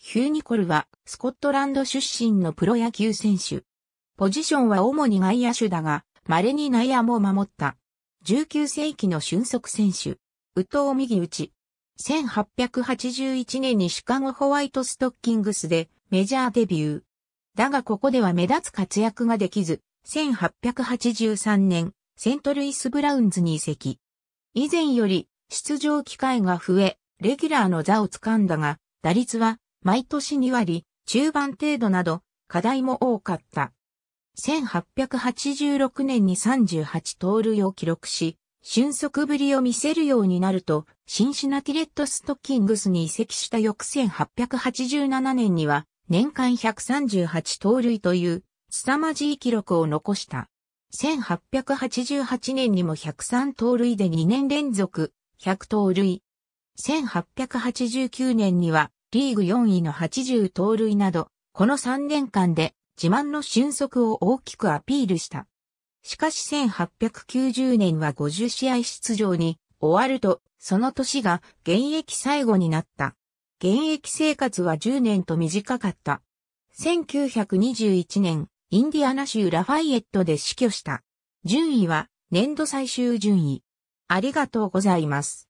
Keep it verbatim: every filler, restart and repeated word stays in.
ヒュー・ニコルはスコットランド出身のプロ野球選手。ポジションは主に外野手だが、稀に内野も守った。じゅうきゅうせいきの俊足選手。右投右打ち。せんはっぴゃくはちじゅういちねんにシカゴホワイトストッキングスでメジャーデビュー。だがここでは目立つ活躍ができず、せんはっぴゃくはちじゅうさんねん、セントルイス・ブラウンズに移籍。以前より出場機会が増え、レギュラーの座を掴んだが、打率は毎年にわり、中盤程度など、課題も多かった。せんはっぴゃくはちじゅうろくねんにさんじゅうはちとうるいを記録し、俊足ぶりを見せるようになると、シンシナティレッドストッキングスに移籍した翌せんはっぴゃくはちじゅうななねんには、年間ひゃくさんじゅうはちとうるいという、凄まじい記録を残した。せんはっぴゃくはちじゅうはちねんにもひゃくさんとうるいでにねんれんぞく、ひゃくとうるい。せんはっぴゃくはちじゅうきゅうねんには、リーグよんいのはちじゅうとうるいなど、このさんねんかんで自慢の俊足を大きくアピールした。しかしせんはっぴゃくきゅうじゅうねんはごじゅうしあい出場に終わると、その年が現役最後になった。現役生活はじゅうねんと短かった。せんきゅうひゃくにじゅういちねん、インディアナ州ラファイエットで死去した。順位は年度最終順位。ありがとうございます。